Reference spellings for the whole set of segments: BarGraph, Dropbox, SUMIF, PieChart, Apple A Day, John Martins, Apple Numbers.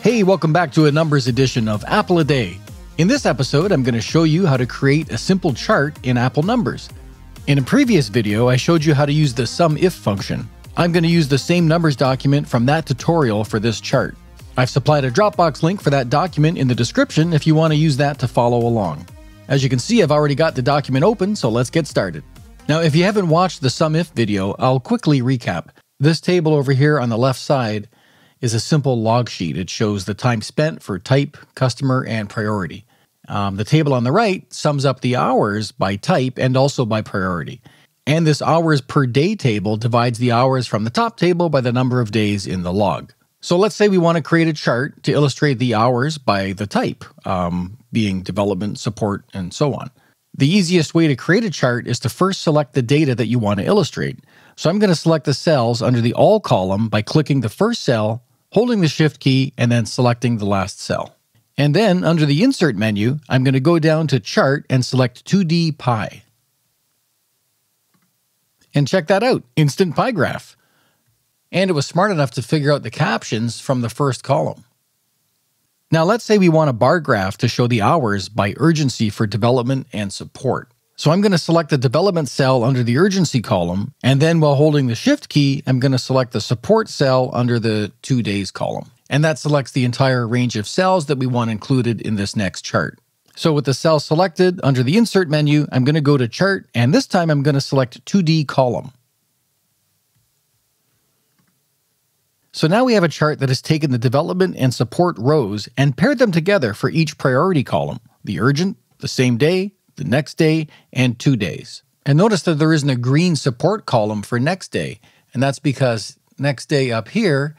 Hey, welcome back to a numbers edition of Apple a Day. In this episode, I'm going to show you how to create a simple chart in Apple Numbers. In a previous video, I showed you how to use the SUMIF function. I'm going to use the same numbers document from that tutorial for this chart. I've supplied a Dropbox link for that document in the description if you want to use that to follow along. As you can see, I've already got the document open, so let's get started. Now, if you haven't watched the SUMIF video, I'll quickly recap. This table over here on the left side is a simple log sheet. It shows the time spent for type, customer, and priority. The table on the right sums up the hours by type and also by priority. And this hours per day table divides the hours from the top table by the number of days in the log. So let's say we want to create a chart to illustrate the hours by the type, being development, support, and so on. The easiest way to create a chart is to first select the data that you want to illustrate. So I'm going to select the cells under the All column by clicking the first cell, holding the Shift key, and then selecting the last cell. And then under the Insert menu, I'm going to go down to Chart and select 2D Pie. And check that out, instant pie graph. And it was smart enough to figure out the captions from the first column. Now let's say we want a bar graph to show the hours by urgency for development and support. So I'm going to select the development cell under the urgency column, and then while holding the Shift key, I'm going to select the support cell under the 2 days column. And that selects the entire range of cells that we want included in this next chart. So with the cell selected, under the Insert menu, I'm going to go to Chart, and this time I'm going to select 2D column. So now we have a chart that has taken the development and support rows and paired them together for each priority column, the urgent, the same day, the next day, and 2 days. And notice that there isn't a green support column for next day, and that's because next day up here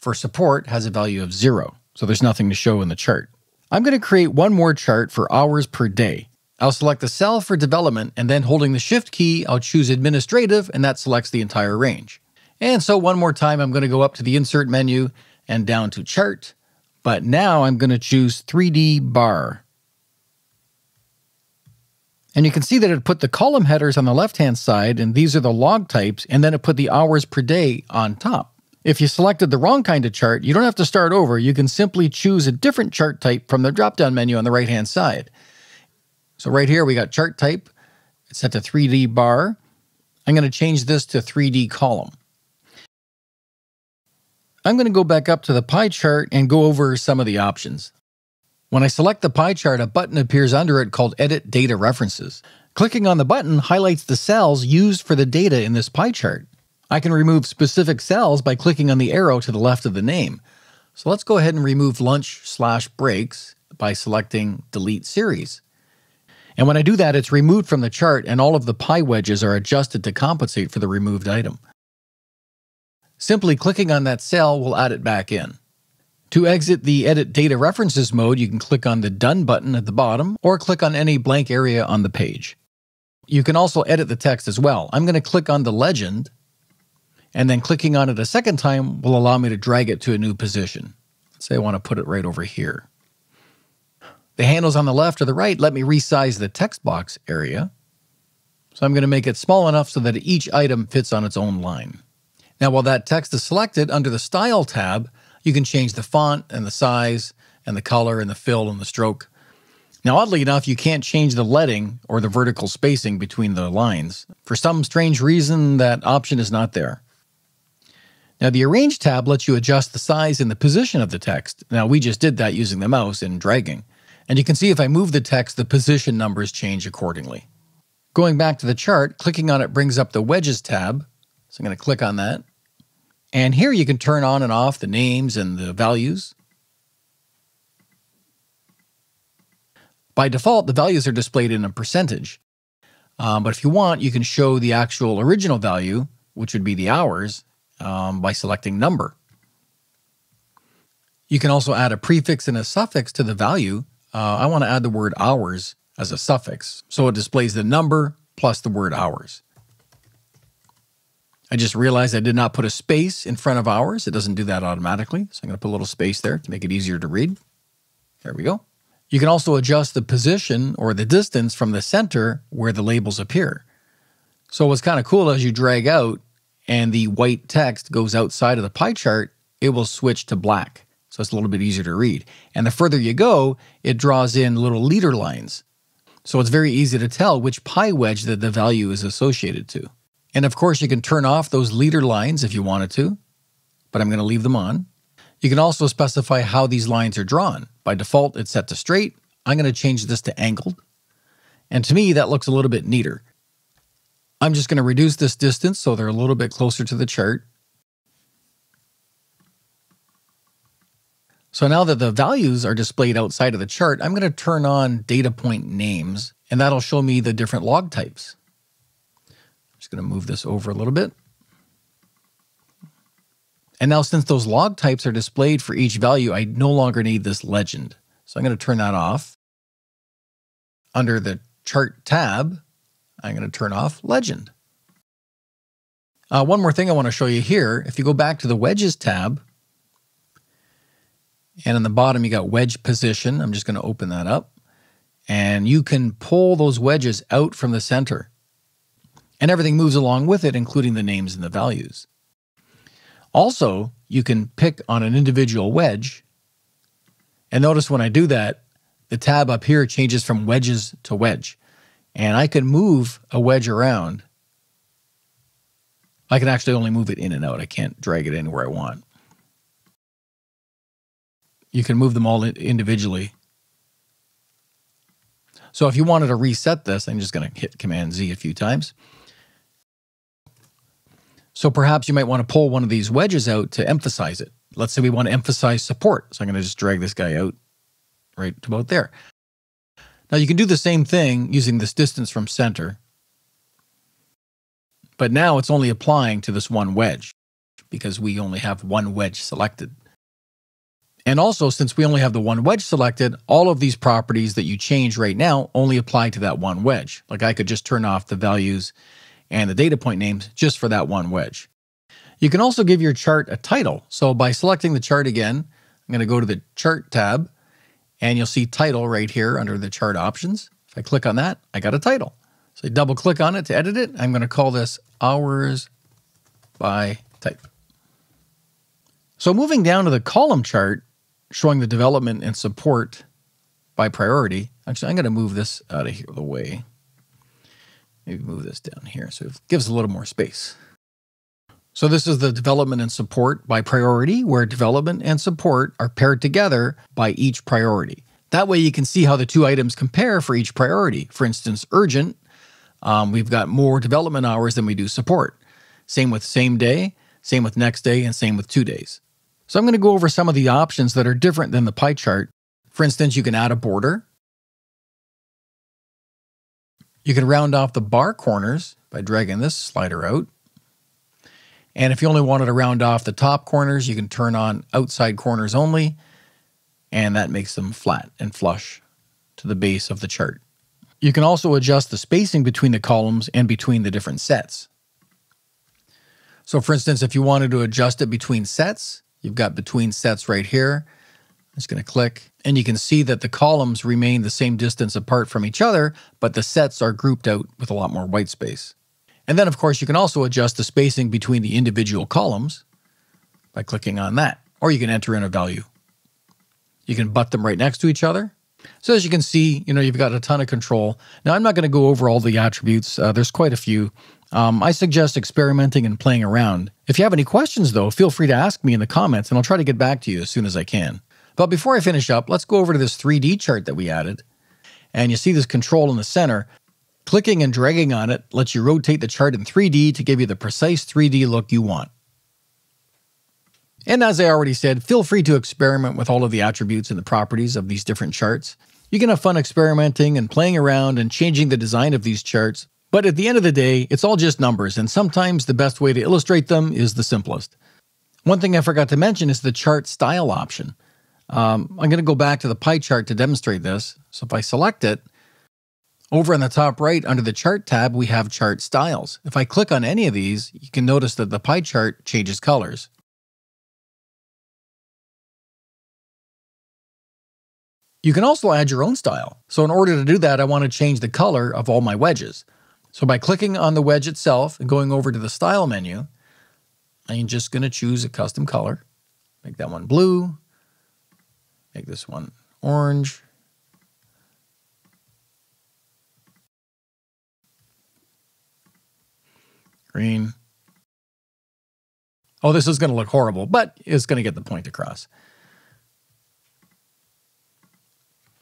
for support has a value of 0, so there's nothing to show in the chart. I'm going to create one more chart for hours per day. I'll select the cell for development, and then holding the Shift key, I'll choose Administrative, and that selects the entire range. And so one more time, I'm going to go up to the Insert menu and down to Chart, but now I'm going to choose 3D Bar. And you can see that it put the column headers on the left-hand side, and these are the log types, and then it put the hours per day on top. If you selected the wrong kind of chart, you don't have to start over. You can simply choose a different chart type from the drop-down menu on the right-hand side. So right here, we got chart type. It's set to 3D bar. I'm going to change this to 3D column. I'm going to go back up to the pie chart and go over some of the options. When I select the pie chart, a button appears under it called Edit Data References. Clicking on the button highlights the cells used for the data in this pie chart. I can remove specific cells by clicking on the arrow to the left of the name. So let's go ahead and remove lunch/breaks by selecting Delete Series. And when I do that, it's removed from the chart, and all of the pie wedges are adjusted to compensate for the removed item. Simply clicking on that cell will add it back in. To exit the Edit Data References mode, you can click on the Done button at the bottom or click on any blank area on the page. You can also edit the text as well. I'm going to click on the legend, and then clicking on it a second time will allow me to drag it to a new position. Let's say I want to put it right over here. The handles on the left or the right let me resize the text box area. So I'm going to make it small enough so that each item fits on its own line. Now, while that text is selected, under the Style tab, you can change the font and the size and the color and the fill and the stroke. Now, oddly enough, you can't change the leading or the vertical spacing between the lines. For some strange reason, that option is not there. Now, the Arrange tab lets you adjust the size and the position of the text. Now, we just did that using the mouse and dragging. And you can see if I move the text, the position numbers change accordingly. Going back to the chart, clicking on it brings up the Wedges tab. So I'm going to click on that. And here you can turn on and off the names and the values. By default, the values are displayed in a percentage. But if you want, you can show the actual original value, which would be the hours, by selecting number. You can also add a prefix and a suffix to the value. I want to add the word hours as a suffix, so it displays the number plus the word hours. I just realized I did not put a space in front of hours. It doesn't do that automatically. So I'm going to put a little space there to make it easier to read. There we go. You can also adjust the position or the distance from the center where the labels appear. So what's kind of cool as you drag out and the white text goes outside of the pie chart, it will switch to black. So it's a little bit easier to read. And the further you go, it draws in little leader lines. So it's very easy to tell which pie wedge that the value is associated to. And of course, you can turn off those leader lines if you wanted to, but I'm going to leave them on. You can also specify how these lines are drawn. By default, it's set to straight. I'm going to change this to angled. And to me, that looks a little bit neater. I'm just going to reduce this distance so they're a little bit closer to the chart. So now that the values are displayed outside of the chart, I'm going to turn on data point names, and that'll show me the different log types. I'm just going to move this over a little bit. And now since those log types are displayed for each value, I no longer need this legend. So I'm going to turn that off. Under the chart tab, I'm going to turn off legend. One more thing I want to show you here. If you go back to the wedges tab, and on the bottom you got wedge position. I'm just going to open that up. And you can pull those wedges out from the center. And everything moves along with it, including the names and the values. Also, you can pick on an individual wedge. And notice when I do that, the tab up here changes from wedges to wedge. And I can move a wedge around. I can actually only move it in and out. I can't drag it anywhere I want. You can move them all individually. So if you wanted to reset this, I'm just going to hit Command Z a few times. So perhaps you might want to pull one of these wedges out to emphasize it. Let's say we want to emphasize support. So I'm going to just drag this guy out right about there. Now you can do the same thing using this distance from center. But now it's only applying to this one wedge because we only have one wedge selected. And also, since we only have the one wedge selected, all of these properties that you change right now only apply to that one wedge. Like I could just turn off the values and the data point names just for that one wedge. You can also give your chart a title. So by selecting the chart again, I'm going to go to the chart tab and you'll see title right here under the chart options. If I click on that, I got a title. So I double click on it to edit it. I'm going to call this hours by type. So moving down to the column chart, showing the development and support by priority. Actually, I'm going to move this out of here the way. Maybe move this down here so it gives a little more space. So this is the development and support by priority, where development and support are paired together by each priority. That way you can see how the two items compare for each priority. For instance, urgent, we've got more development hours than we do support. Same with same day, same with next day, and same with 2 days. So I'm going to go over some of the options that are different than the pie chart. For instance, you can add a border. You can round off the bar corners by dragging this slider out. And if you only wanted to round off the top corners, you can turn on outside corners only, and that makes them flat and flush to the base of the chart. You can also adjust the spacing between the columns and between the different sets. So for instance, if you wanted to adjust it between sets, you've got between sets right here. I'm just going to click, and you can see that the columns remain the same distance apart from each other, but the sets are grouped out with a lot more white space. And then, of course, you can also adjust the spacing between the individual columns by clicking on that, or you can enter in a value. You can butt them right next to each other. So as you can see, you know, you've got a ton of control. Now, I'm not going to go over all the attributes. There's quite a few. I suggest experimenting and playing around. If you have any questions, though, feel free to ask me in the comments, and I'll try to get back to you as soon as I can. But before I finish up, let's go over to this 3D chart that we added. And you see this control in the center. Clicking and dragging on it lets you rotate the chart in 3D to give you the precise 3D look you want. And as I already said, feel free to experiment with all of the attributes and the properties of these different charts. You can have fun experimenting and playing around and changing the design of these charts. But at the end of the day, it's all just numbers, and sometimes the best way to illustrate them is the simplest. One thing I forgot to mention is the chart style option. I'm going to go back to the pie chart to demonstrate this. So if I select it, over in the top right under the chart tab, we have chart styles. If I click on any of these, you can notice that the pie chart changes colors. You can also add your own style. So in order to do that, I want to change the color of all my wedges. So by clicking on the wedge itself and going over to the style menu, I'm just going to choose a custom color. Make that one blue. Make this one orange. Green. Oh, this is going to look horrible, but it's going to get the point across.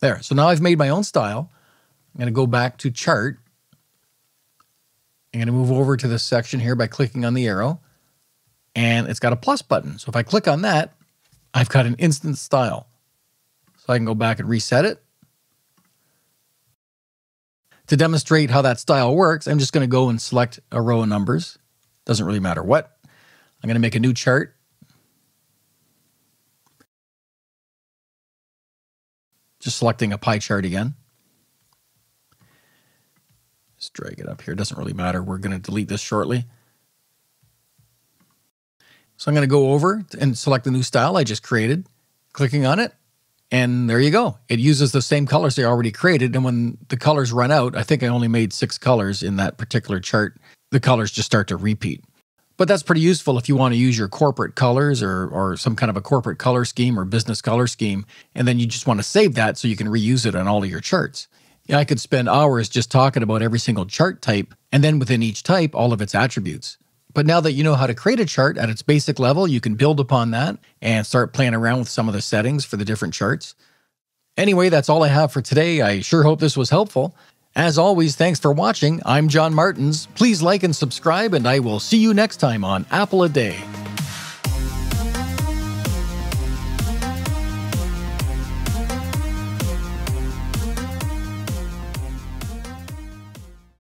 There. So now I've made my own style. I'm going to go back to chart. I'm going to move over to this section here by clicking on the arrow. And it's got a plus button. So if I click on that, I've got an instant style. So I can go back and reset it. To demonstrate how that style works, I'm just going to go and select a row of numbers. Doesn't really matter what. I'm going to make a new chart. Just selecting a pie chart again. Just drag it up here. Doesn't really matter. We're going to delete this shortly. So I'm going to go over and select the new style I just created, clicking on it. And there you go. It uses the same colors they already created. And when the colors run out, I think I only made 6 colors in that particular chart. The colors just start to repeat. But that's pretty useful if you want to use your corporate colors or some kind of a corporate color scheme or business color scheme. And then you just want to save that so you can reuse it on all of your charts. Yeah, I could spend hours just talking about every single chart type and then within each type, all of its attributes. But now that you know how to create a chart at its basic level, you can build upon that and start playing around with some of the settings for the different charts. Anyway, that's all I have for today. I sure hope this was helpful. As always, thanks for watching. I'm John Martins. Please like and subscribe, and I will see you next time on Apple A Day.